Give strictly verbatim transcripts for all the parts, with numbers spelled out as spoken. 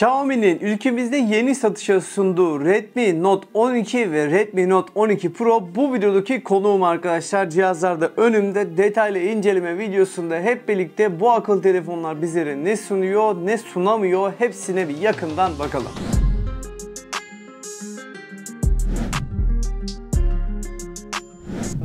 Xiaomi'nin ülkemizde yeni satışa sunduğu Redmi Note on iki ve Redmi Note on iki Pro bu videodaki konuğum arkadaşlar. Cihazlarda önümde detaylı inceleme videosunda hep birlikte bu akıllı telefonlar bizlere ne sunuyor, ne sunamıyor hepsine bir yakından bakalım.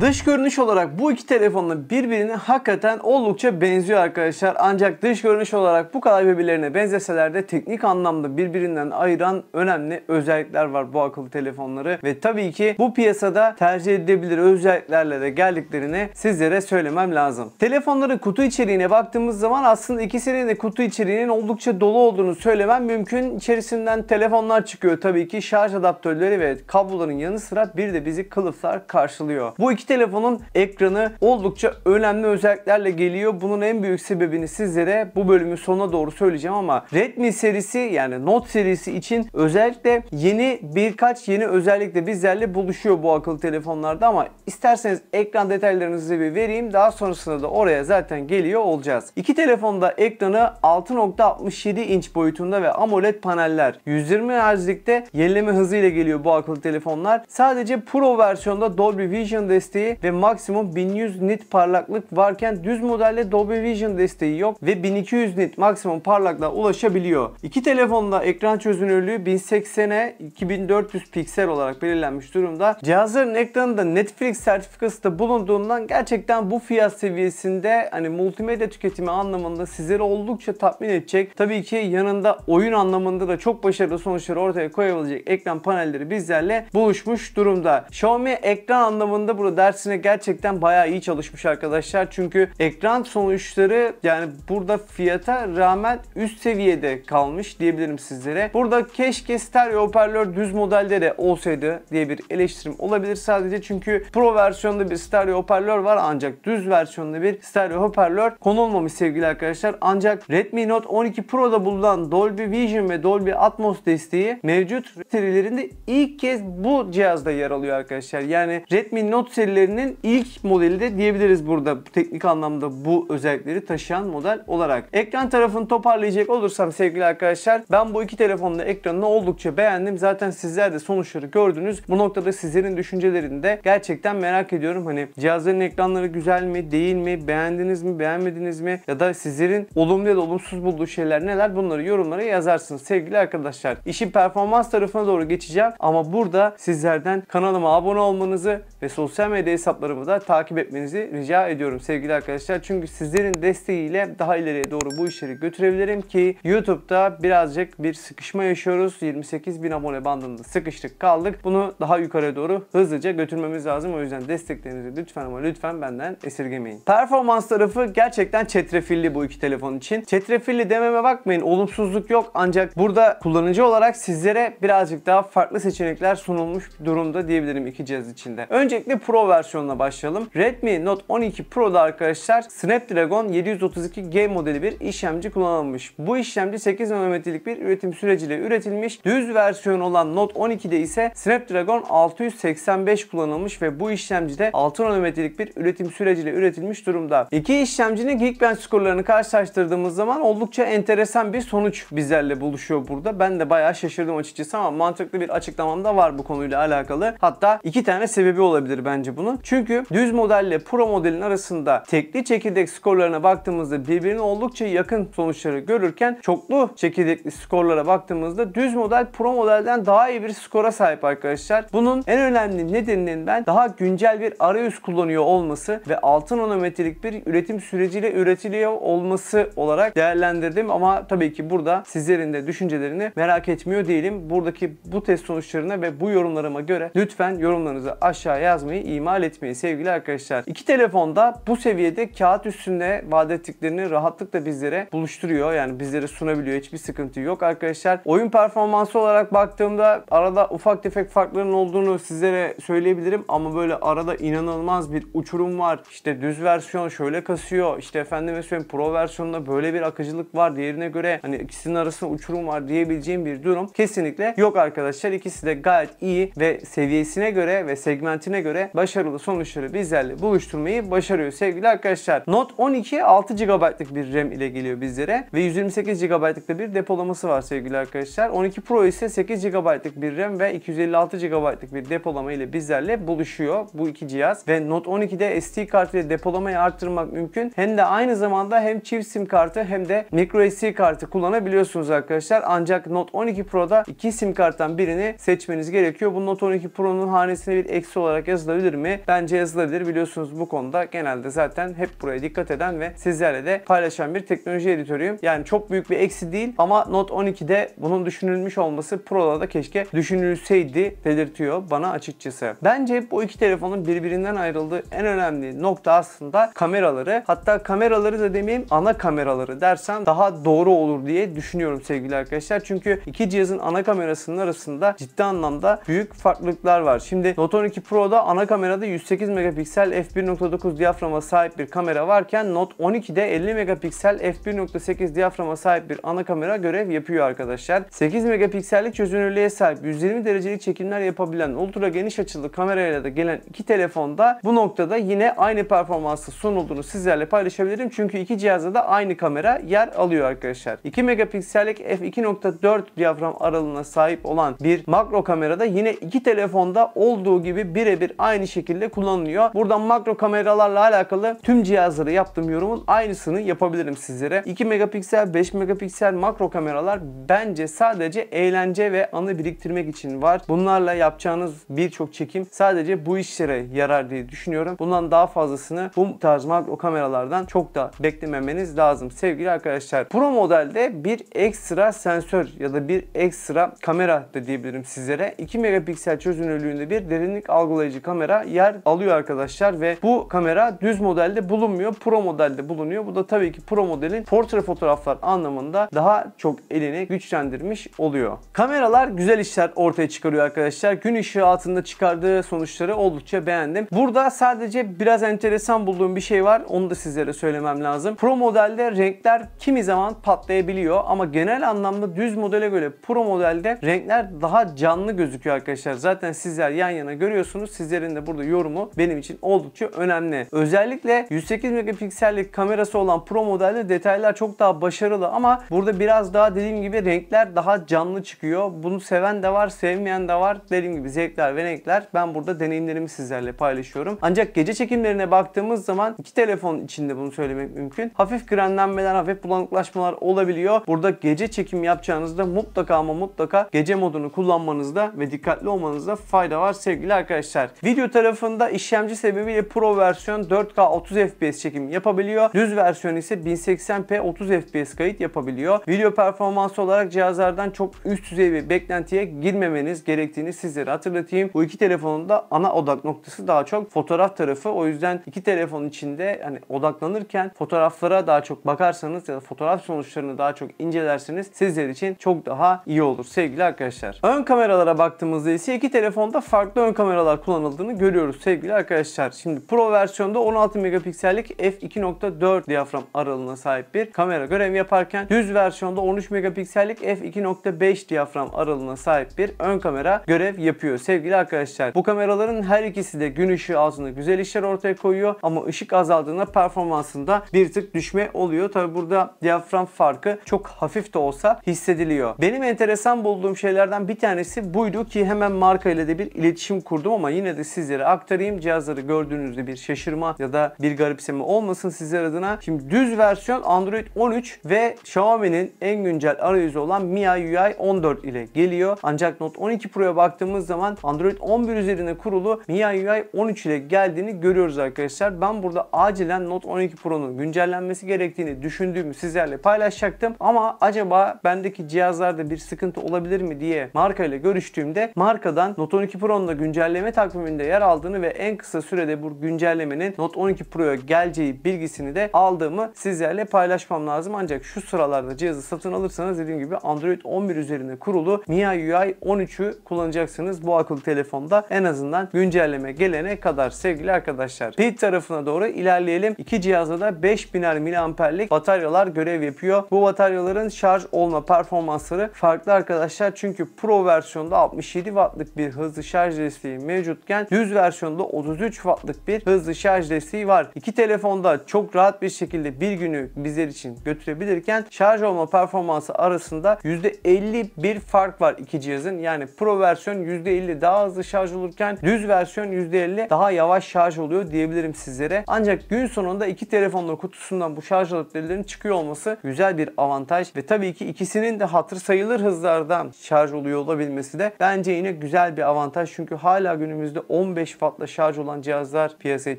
Dış görünüş olarak bu iki telefonla birbirine hakikaten oldukça benziyor arkadaşlar. Ancak dış görünüş olarak bu kadar birbirlerine benzeseler de teknik anlamda birbirinden ayıran önemli özellikler var bu akıllı telefonları. Ve tabii ki bu piyasada tercih edilebilir özelliklerle de geldiklerini sizlere söylemem lazım. Telefonların kutu içeriğine baktığımız zaman aslında ikisinin de kutu içeriğinin oldukça dolu olduğunu söylemem mümkün. İçerisinden telefonlar çıkıyor tabii ki. Şarj adaptörleri ve kabloların yanı sıra bir de bizi kılıflar karşılıyor. Bu iki telefonun ekranı oldukça önemli özelliklerle geliyor. Bunun en büyük sebebini sizlere bu bölümün sonuna doğru söyleyeceğim ama Redmi serisi yani Note serisi için özellikle yeni birkaç yeni özellikle bizlerle buluşuyor bu akıllı telefonlarda ama isterseniz ekran detaylarınızı bir vereyim. Daha sonrasında da oraya zaten geliyor olacağız. İki telefonda ekranı altı nokta altmış yedi inç boyutunda ve AMOLED paneller yüz yirmi hertz'likte yenileme hızıyla geliyor bu akıllı telefonlar. Sadece Pro versiyonda Dolby Vision desteği ve maksimum bin yüz nit parlaklık varken düz modelde Dolby Vision desteği yok ve bin iki yüz nit maksimum parlaklığa ulaşabiliyor. İki telefonda ekran çözünürlüğü bin seksene iki bin dört yüz piksel olarak belirlenmiş durumda. Cihazların ekranında Netflix sertifikası da bulunduğundan gerçekten bu fiyat seviyesinde hani multimedya tüketimi anlamında sizleri oldukça tatmin edecek. Tabii ki yanında oyun anlamında da çok başarılı sonuçları ortaya koyabilecek ekran panelleri bizlerle buluşmuş durumda. Xiaomi ekran anlamında burada dersine gerçekten bayağı iyi çalışmış arkadaşlar. Çünkü ekran sonuçları yani burada fiyata rağmen üst seviyede kalmış diyebilirim sizlere. Burada keşke stereo hoparlör düz modelde de olsaydı diye bir eleştirim olabilir sadece. Çünkü Pro versiyonda bir stereo hoparlör var ancak düz versiyonda bir stereo hoparlör konulmamış sevgili arkadaşlar. Ancak Redmi Note on iki Pro'da bulunan Dolby Vision ve Dolby Atmos desteği mevcut serilerinde ilk kez bu cihazda yer alıyor arkadaşlar. Yani Redmi Note serilerinin ilk modeli de diyebiliriz burada teknik anlamda bu özellikleri taşıyan model olarak. Ekran tarafını toparlayacak olursam sevgili arkadaşlar ben bu iki telefonla ekranını oldukça beğendim. Zaten sizler de sonuçları gördünüz. Bu noktada sizlerin düşüncelerini de gerçekten merak ediyorum. Hani cihazların ekranları güzel mi, değil mi, beğendiniz mi, beğenmediniz mi ya da sizlerin olumlu ya da olumsuz bulduğu şeyler neler, bunları yorumlara yazarsınız sevgili arkadaşlar. İşin performans tarafına doğru geçeceğim ama burada sizlerden kanalıma abone olmanızı ve sosyal medya hesaplarımı da takip etmenizi rica ediyorum sevgili arkadaşlar. Çünkü sizlerin desteğiyle daha ileriye doğru bu işleri götürebilirim ki YouTube'da birazcık bir sıkışma yaşıyoruz. yirmi sekiz bin abone bandında sıkıştık kaldık. Bunu daha yukarı doğru hızlıca götürmemiz lazım. O yüzden desteklerinizi lütfen ama lütfen benden esirgemeyin. Performans tarafı gerçekten çetrefilli bu iki telefon için. Çetrefilli dememe bakmayın. Olumsuzluk yok. Ancak burada kullanıcı olarak sizlere birazcık daha farklı seçenekler sunulmuş durumda diyebilirim iki cihaz içinde. Öncelikle Pro Pro versiyonuna başlayalım. Redmi Note on iki Pro'da arkadaşlar Snapdragon yedi yüz otuz iki G modeli bir işlemci kullanılmış. Bu işlemci sekiz nanometrelik bir üretim süreciyle üretilmiş. Düz versiyon olan Note on ikide ise Snapdragon altı yüz seksen beş kullanılmış ve bu işlemcide altı nanometrelik bir üretim süreciyle üretilmiş durumda. İki işlemcinin Geekbench skorlarını karşılaştırdığımız zaman oldukça enteresan bir sonuç bizlerle buluşuyor burada. Ben de bayağı şaşırdım açıkçası ama mantıklı bir açıklamam da var bu konuyla alakalı. Hatta iki tane sebebi olabilir bence bunun. Çünkü düz modelle Pro modelin arasında tekli çekirdek skorlarına baktığımızda birbirine oldukça yakın sonuçları görürken çoklu çekirdekli skorlara baktığımızda düz model Pro modelden daha iyi bir skora sahip arkadaşlar. Bunun en önemli nedeninin ben daha güncel bir arayüz kullanıyor olması ve altı nanometrelik bir üretim süreciyle üretiliyor olması olarak değerlendirdim ama tabii ki burada sizlerin de düşüncelerini merak etmiyor değilim. Buradaki bu test sonuçlarına ve bu yorumlarıma göre lütfen yorumlarınızı aşağı yazmayı ihmal etmeyi sevgili arkadaşlar. İki telefonda bu seviyede kağıt üstünde vaat ettiklerini rahatlıkla bizlere buluşturuyor. Yani bizlere sunabiliyor. Hiçbir sıkıntı yok arkadaşlar. Oyun performansı olarak baktığımda arada ufak tefek farkların olduğunu sizlere söyleyebilirim ama böyle arada inanılmaz bir uçurum var. İşte düz versiyon şöyle kasıyor. İşte efendime söyleyeyim Pro versiyonunda böyle bir akıcılık var. Diğerine göre hani ikisinin arasında uçurum var diyebileceğim bir durum kesinlikle yok arkadaşlar. İkisi de gayet iyi ve seviyesine göre ve segmentine göre başarılı başarılı sonuçları bizlerle buluşturmayı başarıyor sevgili arkadaşlar. Note on iki altı gigabaytlık bir RAM ile geliyor bizlere ve yüz yirmi sekiz gigabaytlık da bir depolaması var sevgili arkadaşlar. on iki Pro ise sekiz gigabaytlık bir RAM ve iki yüz elli altı gigabaytlık bir depolama ile bizlerle buluşuyor bu iki cihaz. Ve Note on ikide S D kart ile depolamayı arttırmak mümkün. Hem de aynı zamanda hem çift sim kartı hem de micro S D kartı kullanabiliyorsunuz arkadaşlar. Ancak Note on iki Pro'da iki sim karttan birini seçmeniz gerekiyor. Bu Note on iki Pro'nun hanesine bir eksi olarak yazılabilir mi? Bence yazılabilir. Biliyorsunuz bu konuda genelde zaten hep buraya dikkat eden ve sizlerle de paylaşan bir teknoloji editörüyüm. Yani çok büyük bir eksi değil ama Note on ikide bunun düşünülmüş olması Pro'da da keşke düşünülseydi dedirtiyor bana açıkçası. Bence bu iki telefonun birbirinden ayrıldığı en önemli nokta aslında kameraları. Hatta kameraları da demeyeyim, ana kameraları dersem daha doğru olur diye düşünüyorum sevgili arkadaşlar. Çünkü iki cihazın ana kamerasının arasında ciddi anlamda büyük farklılıklar var. Şimdi Note on iki Pro'da ana kamerada yüz sekiz megapiksel f bir nokta dokuz diyaframa sahip bir kamera varken Note on ikide elli megapiksel f bir nokta sekiz diyaframa sahip bir ana kamera görev yapıyor arkadaşlar. sekiz megapiksellik çözünürlüğe sahip yüz yirmi derecelik çekimler yapabilen ultra geniş açılı kamerayla da gelen iki telefonda bu noktada yine aynı performansı sunulduğunu sizlerle paylaşabilirim. Çünkü iki cihazda da aynı kamera yer alıyor arkadaşlar. iki megapiksellik f iki nokta dört diyafram aralığına sahip olan bir makro kamerada yine iki telefonda olduğu gibi birebir aynı şekilde kullanılıyor. Buradan makro kameralarla alakalı tüm cihazları yaptığım yorumun aynısını yapabilirim sizlere. iki megapiksel, beş megapiksel makro kameralar bence sadece eğlence ve anı biriktirmek için var. Bunlarla yapacağınız birçok çekim sadece bu işlere yarar diye düşünüyorum. Bundan daha fazlasını bu tarz makro kameralardan çok da beklememeniz lazım sevgili arkadaşlar. Pro modelde bir ekstra sensör ya da bir ekstra kamera da diyebilirim sizlere. iki megapiksel çözünürlüğünde bir derinlik algılayıcı kamera yer alıyor arkadaşlar ve bu kamera düz modelde bulunmuyor. Pro modelde bulunuyor. Bu da tabii ki Pro modelin portre fotoğraflar anlamında daha çok elini güçlendirmiş oluyor. Kameralar güzel işler ortaya çıkarıyor arkadaşlar. Gün ışığı altında çıkardığı sonuçları oldukça beğendim. Burada sadece biraz enteresan bulduğum bir şey var. Onu da sizlere söylemem lazım. Pro modelde renkler kimi zaman patlayabiliyor ama genel anlamda düz modele göre Pro modelde renkler daha canlı gözüküyor arkadaşlar. Zaten sizler yan yana görüyorsunuz. Sizlerin de burada yorumu benim için oldukça önemli. Özellikle yüz sekiz megapiksellik kamerası olan Pro modelde detaylar çok daha başarılı ama burada biraz daha dediğim gibi renkler daha canlı çıkıyor. Bunu seven de var, sevmeyen de var. Dediğim gibi zevkler ve renkler. Ben burada deneyimlerimi sizlerle paylaşıyorum. Ancak gece çekimlerine baktığımız zaman iki telefon içinde bunu söylemek mümkün. Hafif grenlenmeler, hafif bulanıklaşmalar olabiliyor. Burada gece çekim yapacağınızda mutlaka ama mutlaka gece modunu kullanmanızda ve dikkatli olmanızda fayda var sevgili arkadaşlar. Video tarafında işlemci sebebiyle Pro versiyon dört K otuz F P S çekim yapabiliyor. Düz versiyon ise bin seksen P otuz F P S kayıt yapabiliyor. Video performansı olarak cihazlardan çok üst düzey bir beklentiye girmemeniz gerektiğini sizlere hatırlatayım. Bu iki telefonun da ana odak noktası daha çok fotoğraf tarafı. O yüzden iki telefon içinde hani odaklanırken fotoğraflara daha çok bakarsanız ya da fotoğraf sonuçlarını daha çok incelerseniz sizler için çok daha iyi olur sevgili arkadaşlar. Ön kameralara baktığımızda ise iki telefonda farklı ön kameralar kullanıldığını görüyoruz sevgili arkadaşlar. Şimdi Pro versiyonda on altı megapiksellik f iki nokta dört diyafram aralığına sahip bir kamera görev yaparken düz versiyonda on üç megapiksellik f iki nokta beş diyafram aralığına sahip bir ön kamera görev yapıyor sevgili arkadaşlar. Bu kameraların her ikisi de gün ışığı altında güzel işler ortaya koyuyor ama ışık azaldığında performansında bir tık düşme oluyor. Tabi burada diyafram farkı çok hafif de olsa hissediliyor. Benim enteresan bulduğum şeylerden bir tanesi buydu ki hemen marka ile de bir iletişim kurdum ama yine de sizlere aktarayım. Cihazları gördüğünüzde bir şaşırma ya da bir garipseme olmasın sizler adına. Şimdi düz versiyon Android on üç ve Xiaomi'nin en güncel arayüzü olan MIUI on dört ile geliyor. Ancak Note on iki Pro'ya baktığımız zaman Android on bir üzerine kurulu MIUI on üç ile geldiğini görüyoruz arkadaşlar. Ben burada acilen Note on iki Pro'nun güncellenmesi gerektiğini düşündüğümü sizlerle paylaşacaktım. Ama acaba bendeki cihazlarda bir sıkıntı olabilir mi diye marka ile görüştüğümde markadan Note on iki Pro'nun da güncelleme takviminde yer aldığını ve en kısa sürede bu güncellemenin Note on iki Pro'ya geleceği bilgisini de aldığımı sizlerle paylaşmam lazım. Ancak şu sıralarda cihazı satın alırsanız dediğim gibi Android on bir üzerine kurulu MIUI on üçü kullanacaksınız bu akıllı telefonda en azından güncelleme gelene kadar sevgili arkadaşlar. Pil tarafına doğru ilerleyelim. İki cihazda da beş biner miliamperlik bataryalar görev yapıyor. Bu bataryaların şarj olma performansları farklı arkadaşlar. Çünkü Pro versiyonda altmış yedi wattlık bir hızlı şarj desteği mevcutken düz versiyonda versiyonunda otuz üç wattlık bir hızlı şarj desteği var. İki telefonda çok rahat bir şekilde bir günü bizler için götürebilirken şarj olma performansı arasında yüzde elli bir fark var iki cihazın. Yani Pro versiyon yüzde elli daha hızlı şarj olurken düz versiyon yüzde elli daha yavaş şarj oluyor diyebilirim sizlere. Ancak gün sonunda iki telefonun kutusundan bu şarj aletlerinin çıkıyor olması güzel bir avantaj ve tabii ki ikisinin de hatır sayılır hızlardan şarj oluyor olabilmesi de bence yine güzel bir avantaj. Çünkü hala günümüzde on beş wattla şarj olan cihazlar piyasaya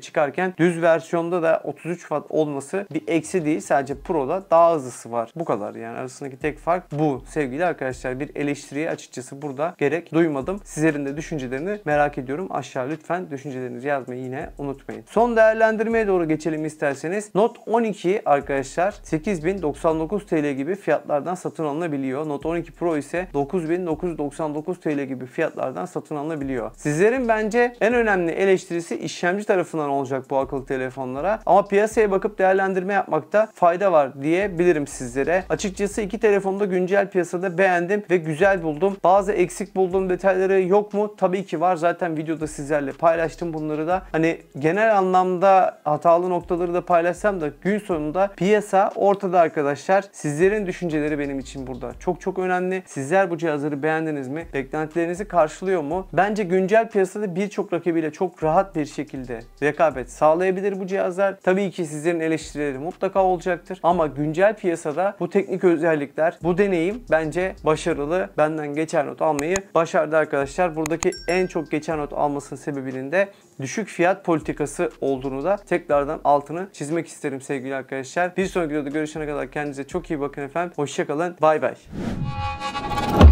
çıkarken düz versiyonda da otuz üç watt olması bir eksi değil. Sadece Pro'da daha hızlısı var. Bu kadar yani, arasındaki tek fark bu. Sevgili arkadaşlar, bir eleştiriye açıkçası burada gerek duymadım. Sizlerin de düşüncelerini merak ediyorum. Aşağı lütfen düşüncelerinizi yazmayı yine unutmayın. Son değerlendirmeye doğru geçelim isterseniz. Note on iki arkadaşlar sekiz bin doksan dokuz TL gibi fiyatlardan satın alınabiliyor. Note on iki Pro ise dokuz bin dokuz yüz doksan dokuz TL gibi fiyatlardan satın alınabiliyor. Sizlerin bence en önemli eleştirisi işlemci tarafından olacak bu akıllı telefonlara, ama piyasaya bakıp değerlendirme yapmakta fayda var diyebilirim sizlere. Açıkçası iki telefonda güncel piyasada beğendim ve güzel buldum. Bazı eksik bulduğum detayları yok mu? Tabii ki var. Zaten videoda sizlerle paylaştım bunları da. Hani genel anlamda hatalı noktaları da paylaşsam da gün sonunda piyasa ortada arkadaşlar. Sizlerin düşünceleri benim için burada çok çok önemli. Sizler bu cihazları beğendiniz mi? Beklentilerinizi karşılıyor mu? Bence güncel piyasada birçok rakibiyle çok rahat bir şekilde rekabet sağlayabilir bu cihazlar. Tabii ki sizlerin eleştirileri mutlaka olacaktır. Ama güncel piyasada bu teknik özellikler, bu deneyim bence başarılı. Benden geçer not almayı başardı arkadaşlar. Buradaki en çok geçer not almasının sebebinin de düşük fiyat politikası olduğunu da tekrardan altını çizmek isterim sevgili arkadaşlar. Bir sonraki videoda görüşene kadar kendinize çok iyi bakın efendim. Hoşça kalın. Bay bay.